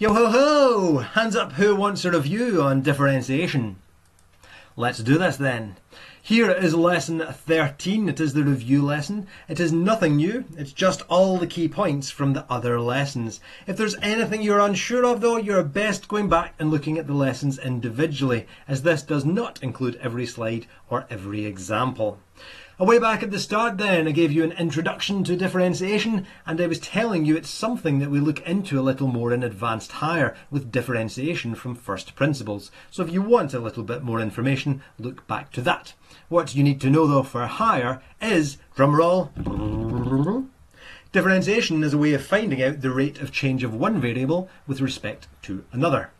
Yo ho ho! Hands up who wants a review on differentiation. Let's do this then. Here is lesson 13. It is the review lesson. It is nothing new. It's just all the key points from the other lessons. If there's anything you're unsure of though, you're best going back and looking at the lessons individually, as this does not include every slide or every example. Way back at the start then, I gave you an introduction to differentiation, and I was telling you it's something that we look into a little more in advanced higher with differentiation from first principles. So if you want a little bit more information, look back to that. What you need to know though for higher is, drumroll, differentiation is a way of finding out the rate of change of one variable with respect to another.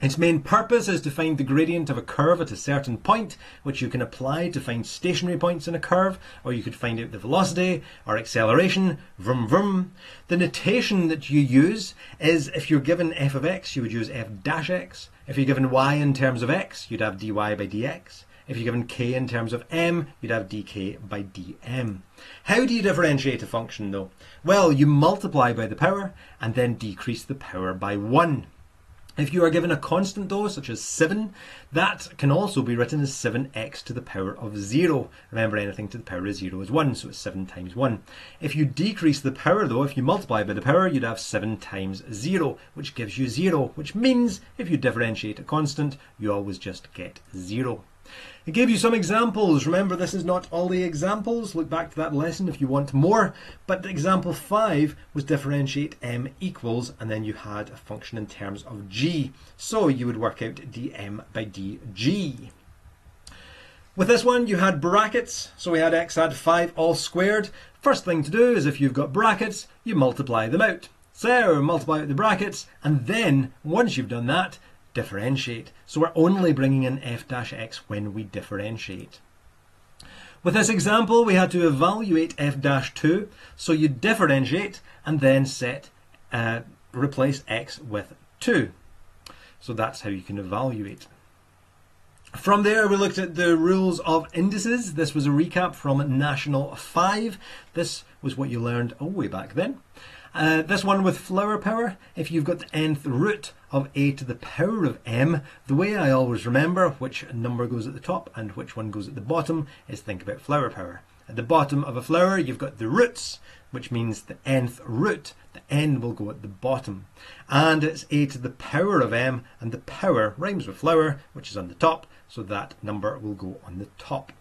Its main purpose is to find the gradient of a curve at a certain point, which you can apply to find stationary points in a curve, or you could find out the velocity or acceleration, vroom vroom. The notation that you use is, if you're given f of x, you would use f dash x. If you're given y in terms of x, you'd have dy by dx. If you're given k in terms of m, you'd have dk by dm. How do you differentiate a function though? Well, you multiply by the power and then decrease the power by 1. If you are given a constant though, such as 7, that can also be written as 7x to the power of 0. Remember, anything to the power of 0 is 1, so it's 7 times 1. If you decrease the power though, if you multiply by the power, you'd have 7 times 0, which gives you 0, which means if you differentiate a constant, you always just get 0. I gave you some examples. Remember, this is not all the examples. Look back to that lesson if you want more. But example 5 was differentiate m equals, and then you had a function in terms of g. So you would work out dm by dg. With this one, you had brackets. So we had x had 5 all squared. First thing to do is, if you've got brackets, you multiply them out. So multiply out the brackets, and then once you've done that, differentiate. So we're only bringing in f dash x when we differentiate. With this example, we had to evaluate f dash 2. So you differentiate and then replace x with 2. So that's how you can evaluate. From there, we looked at the rules of indices. This was a recap from National 5. This was what you learned way back then. This one with flower power, if you've got the nth root of a to the power of m, the way I always remember which number goes at the top and which one goes at the bottom is think about flower power. At the bottom of a flower, you've got the roots, which means the nth root, the n will go at the bottom. And it's a to the power of m, and the power rhymes with flower, which is on the top, so that number will go on the top.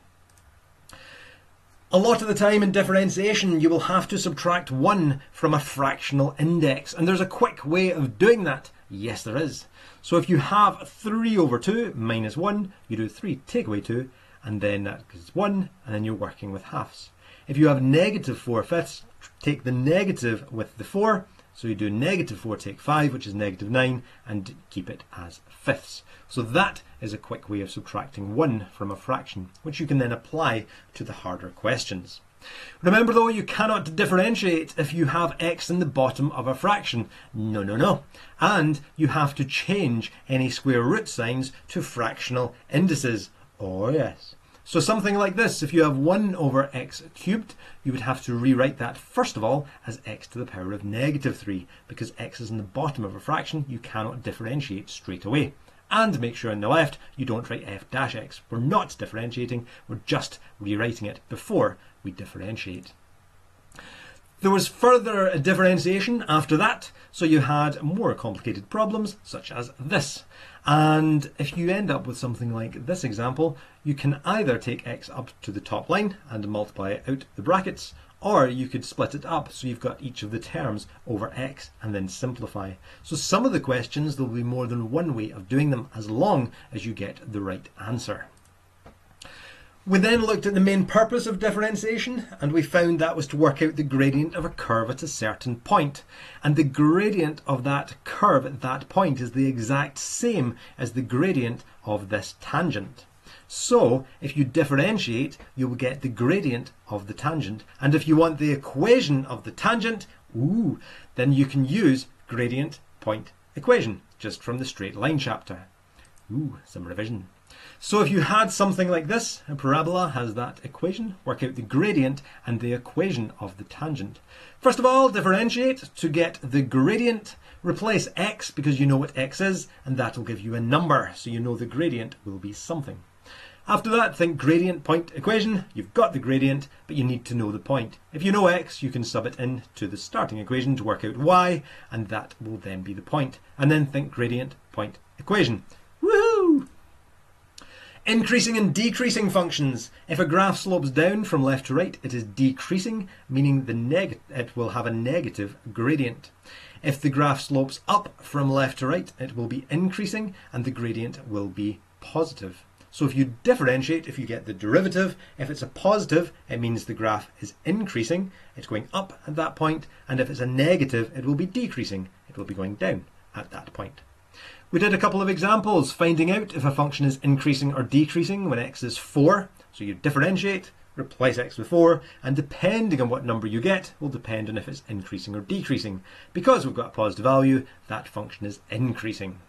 A lot of the time in differentiation, you will have to subtract 1 from a fractional index. And there's a quick way of doing that. Yes, there is. So if you have 3 over 2 minus 1, you do 3 take away 2, and then that is 1, and then you're working with halves. If you have negative 4 fifths, take the negative with the 4. So you do negative 4 take 5, which is negative 9, and keep it as fifths. So that is a quick way of subtracting 1 from a fraction, which you can then apply to the harder questions. Remember though, you cannot differentiate if you have x in the bottom of a fraction. No, no, no. And you have to change any square root signs to fractional indices. Oh yes. So something like this, if you have 1 over x cubed, you would have to rewrite that first of all as x to the power of negative 3, because x is in the bottom of a fraction, you cannot differentiate straight away. And make sure on the left you don't write f dash x. We're not differentiating, we're just rewriting it before we differentiate. There was further differentiation after that, so you had more complicated problems such as this. And if you end up with something like this example, you can either take x up to the top line and multiply it out the brackets, or you could split it up so you've got each of the terms over x and then simplify. So some of the questions, there'll be more than one way of doing them as long as you get the right answer. We then looked at the main purpose of differentiation, and we found that was to work out the gradient of a curve at a certain point. And the gradient of that curve at that point is the exact same as the gradient of this tangent. So if you differentiate, you will get the gradient of the tangent. And if you want the equation of the tangent, then you can use gradient point equation, just from the straight line chapter. Some revision. So if you had something like this, a parabola has that equation, work out the gradient and the equation of the tangent. First of all, differentiate to get the gradient. Replace x because you know what x is, and that will give you a number, so you know the gradient will be something. After that, think gradient point equation. You've got the gradient, but you need to know the point. If you know x, you can sub it in to the starting equation to work out y, and that will then be the point. And then think gradient point equation. Woohoo! Increasing and decreasing functions. If a graph slopes down from left to right, it is decreasing, meaning it will have a negative gradient. If the graph slopes up from left to right, it will be increasing and the gradient will be positive. So if you differentiate, if you get the derivative, if it's a positive, it means the graph is increasing, it's going up at that point, and if it's a negative, it will be decreasing, it will be going down at that point. We did a couple of examples, finding out if a function is increasing or decreasing when x is 4. So you differentiate, replace x with 4, and depending on what number you get will depend on if it's increasing or decreasing. Because we've got a positive value, that function is increasing.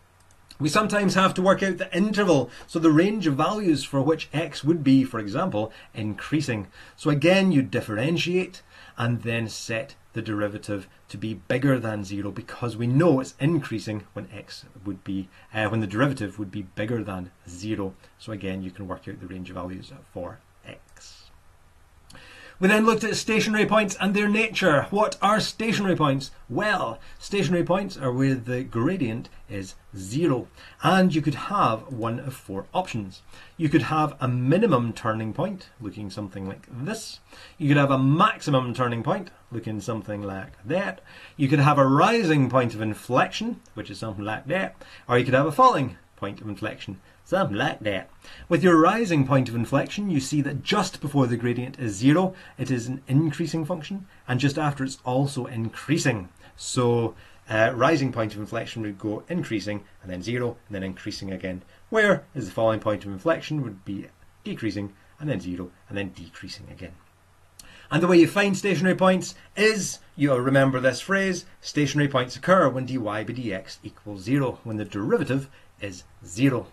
We sometimes have to work out the interval, so the range of values for which x would be, for example, increasing. So again, you differentiate and then set the derivative to be bigger than 0 because we know it's increasing when x would be when the derivative would be bigger than 0. So again, you can work out the range of values for x. We then looked at stationary points and their nature. What are stationary points? Well, stationary points are where the gradient is 0. And you could have one of four options. You could have a minimum turning point, looking something like this. You could have a maximum turning point, looking something like that. You could have a rising point of inflection, which is something like that. Or you could have a falling point of inflection, something like that. With your rising point of inflection, you see that just before the gradient is 0, it is an increasing function, and just after it's also increasing. So rising point of inflection would go increasing, and then 0, and then increasing again. Whereas the falling point of inflection would be decreasing, and then 0, and then decreasing again. And the way you find stationary points is, you'll remember this phrase, stationary points occur when dy by dx equals 0, when the derivative is 0.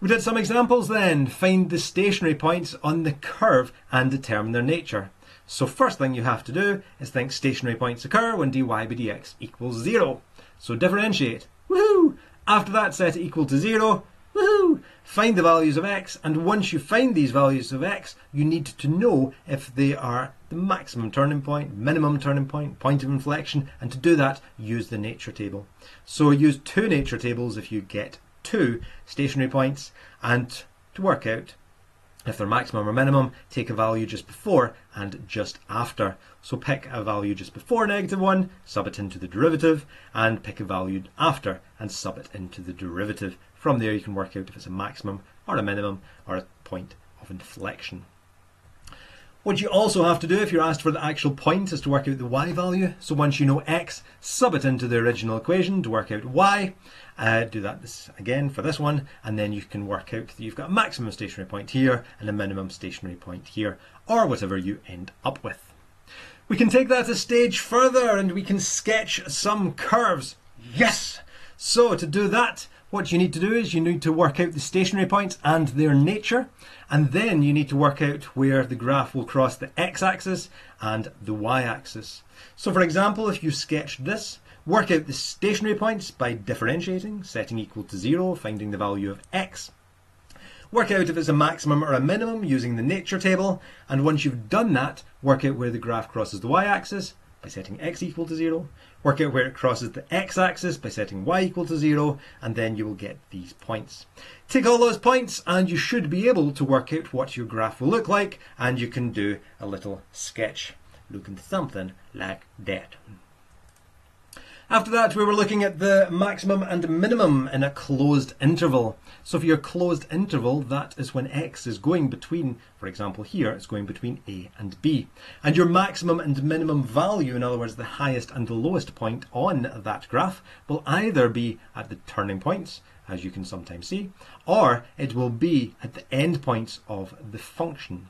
We did some examples then. Find the stationary points on the curve and determine their nature. So first thing you have to do is think stationary points occur when dy by dx equals 0. So differentiate. Woohoo! After that, set it equal to 0. Woohoo! Find the values of x, and once you find these values of x, you need to know if they are the maximum turning point, minimum turning point, point of inflection, and to do that, use the nature table. So use two nature tables if you get two stationary points, and to work out if they're maximum or minimum, take a value just before and just after. So pick a value just before -1, sub it into the derivative, and pick a value after and sub it into the derivative. From there you can work out if it's a maximum or a minimum or a point of inflection. What you also have to do if you're asked for the actual point is to work out the y value. So once you know x, sub it into the original equation to work out y. Do that again for this one, and then you can work out that you've got a maximum stationary point here and a minimum stationary point here, or whatever you end up with. We can take that a stage further and we can sketch some curves. Yes! So to do that, what you need to do is you need to work out the stationary points and their nature, and then you need to work out where the graph will cross the x-axis and the y-axis. So for example, if you sketched this, work out the stationary points by differentiating, setting equal to 0, finding the value of x. Work out if it's a maximum or a minimum using the nature table, and once you've done that, work out where the graph crosses the y-axis by setting x equal to 0, work out where it crosses the x-axis by setting y equal to 0, and then you will get these points. Take all those points and you should be able to work out what your graph will look like, and you can do a little sketch looking something like that. After that, we were looking at the maximum and minimum in a closed interval. So for your closed interval, that is when x is going between, for example here, it's going between a and b. And your maximum and minimum value, in other words, the highest and the lowest point on that graph, will either be at the turning points, as you can sometimes see, or it will be at the end points of the function.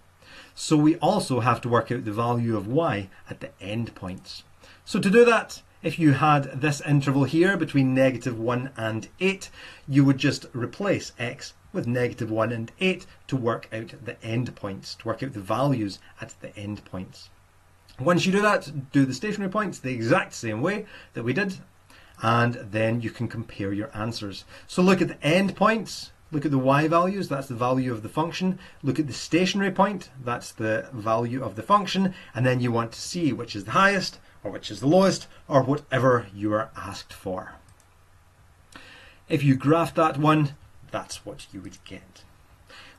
So we also have to work out the value of y at the end points. So to do that, if you had this interval here between -1 and 8, you would just replace x with -1 and 8 to work out the endpoints, to work out the values at the endpoints. Once you do that, do the stationary points the exact same way that we did, and then you can compare your answers. So look at the endpoints. Look at the y values, that's the value of the function. Look at the stationary point, that's the value of the function. And then you want to see which is the highest or which is the lowest or whatever you are asked for. If you graph that one, that's what you would get.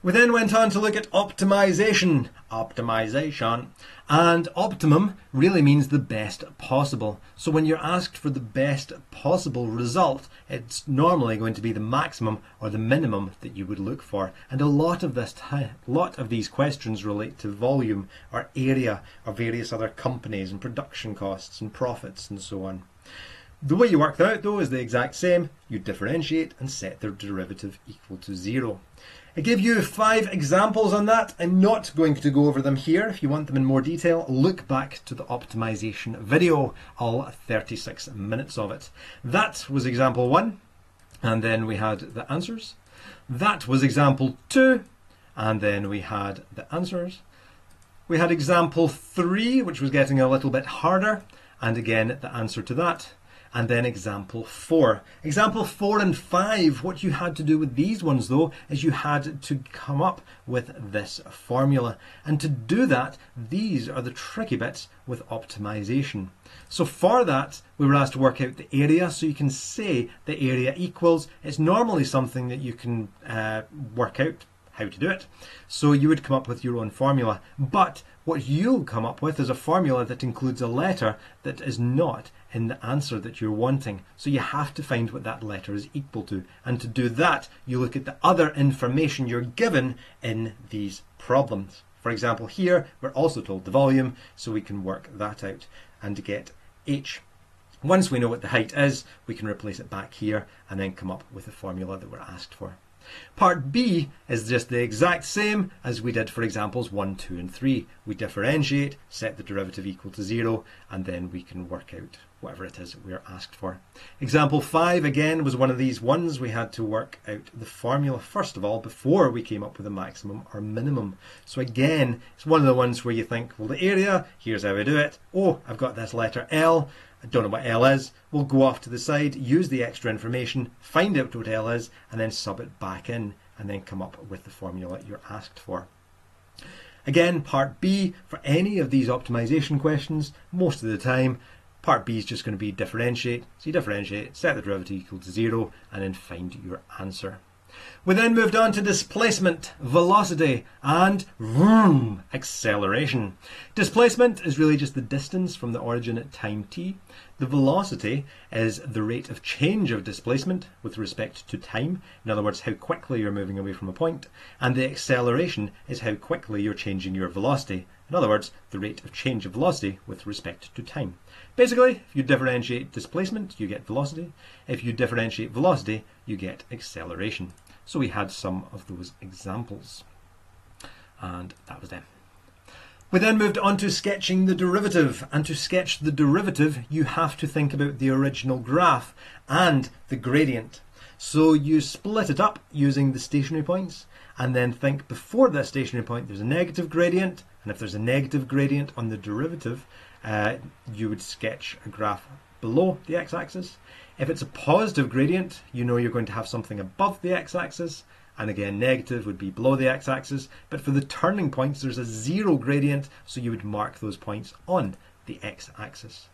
We then went on to look at optimization. Optimization. And optimum really means the best possible. So when you're asked for the best possible result, it's normally going to be the maximum or the minimum that you would look for. And a lot of these questions relate to volume or area or various other companies and production costs and profits and so on. The way you work that out though is the exact same. You differentiate and set their derivative equal to 0. I gave you 5 examples on that. I'm not going to go over them here. If you want them in more detail, look back to the optimization video, all 36 minutes of it. That was example 1, and then we had the answers. That was example 2, and then we had the answers. We had example 3, which was getting a little bit harder, and again the answer to that. And then example 4. Example 4 and 5, what you had to do with these ones though, is you had to come up with this formula. And to do that, these are the tricky bits with optimization. So for that, we were asked to work out the area, so you can say the area equals. It's normally something that you can work out how to do it. So you would come up with your own formula. But what you'll come up with is a formula that includes a letter that is not in the answer that you're wanting. So you have to find what that letter is equal to. And to do that, you look at the other information you're given in these problems. For example, here, we're also told the volume, so we can work that out and get h. Once we know what the height is, we can replace it back here and then come up with a formula that we're asked for. Part B is just the exact same as we did for examples 1, 2 and 3. We differentiate, set the derivative equal to 0, and then we can work out whatever it is we're asked for. Example 5 again was one of these ones. We had to work out the formula first of all before we came up with a maximum or minimum. So again, it's one of the ones where you think, well, the area, here's how I do it. Oh, I've got this letter L. I don't know what L is. We'll go off to the side, use the extra information, find out what L is, and then sub it back in, and then come up with the formula you're asked for. Again, part B, for any of these optimization questions, most of the time, part B is just going to be differentiate. So you differentiate, set the derivative equal to 0, and then find your answer. We then moved on to displacement, velocity, and vroom, acceleration. Displacement is really just the distance from the origin at time t. The velocity is the rate of change of displacement with respect to time. In other words, how quickly you're moving away from a point. And the acceleration is how quickly you're changing your velocity. In other words, the rate of change of velocity with respect to time. Basically, if you differentiate displacement, you get velocity. If you differentiate velocity, you get acceleration. So we had some of those examples. And that was them. We then moved on to sketching the derivative. And to sketch the derivative, you have to think about the original graph and the gradient. So you split it up using the stationary points, and then think before that stationary point there's a negative gradient, and if there's a negative gradient on the derivative, you would sketch a graph below the x-axis. If it's a positive gradient, you know you're going to have something above the x-axis, and again negative would be below the x-axis, but for the turning points there's a 0 gradient, so you would mark those points on the x-axis.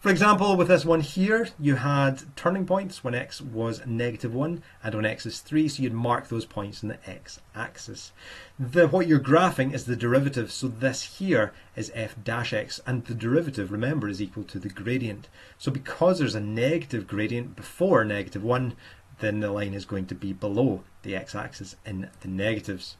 For example, with this one here, you had turning points when x was -1 and when x is 3, so you'd mark those points in the x-axis. What you're graphing is the derivative, so this here is f dash x, and the derivative, remember, is equal to the gradient. So because there's a negative gradient before -1, then the line is going to be below the x-axis in the negatives.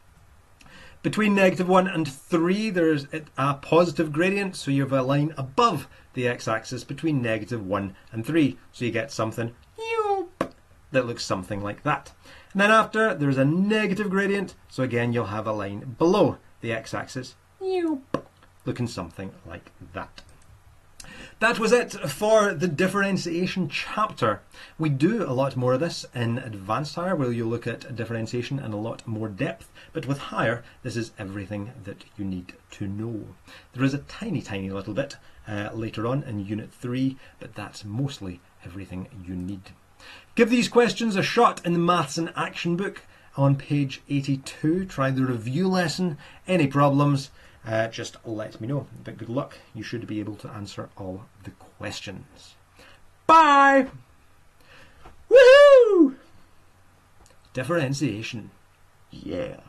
Between -1 and 3 there's a positive gradient, so you have a line above the x-axis between -1 and 3, so you get something that looks something like that. And then after there's a negative gradient, so again you'll have a line below the x-axis looking something like that. That was it for the differentiation chapter. We do a lot more of this in Advanced Higher, where you look at differentiation in a lot more depth, but with Higher, this is everything that you need to know. There is a tiny little bit later on in Unit 3, but that's mostly everything you need. Give these questions a shot in the Maths in Action book on page 82. Try the review lesson. Any problems, just let me know. But good luck. You should be able to answer all the questions. Bye! Woohoo! Differentiation. Yeah.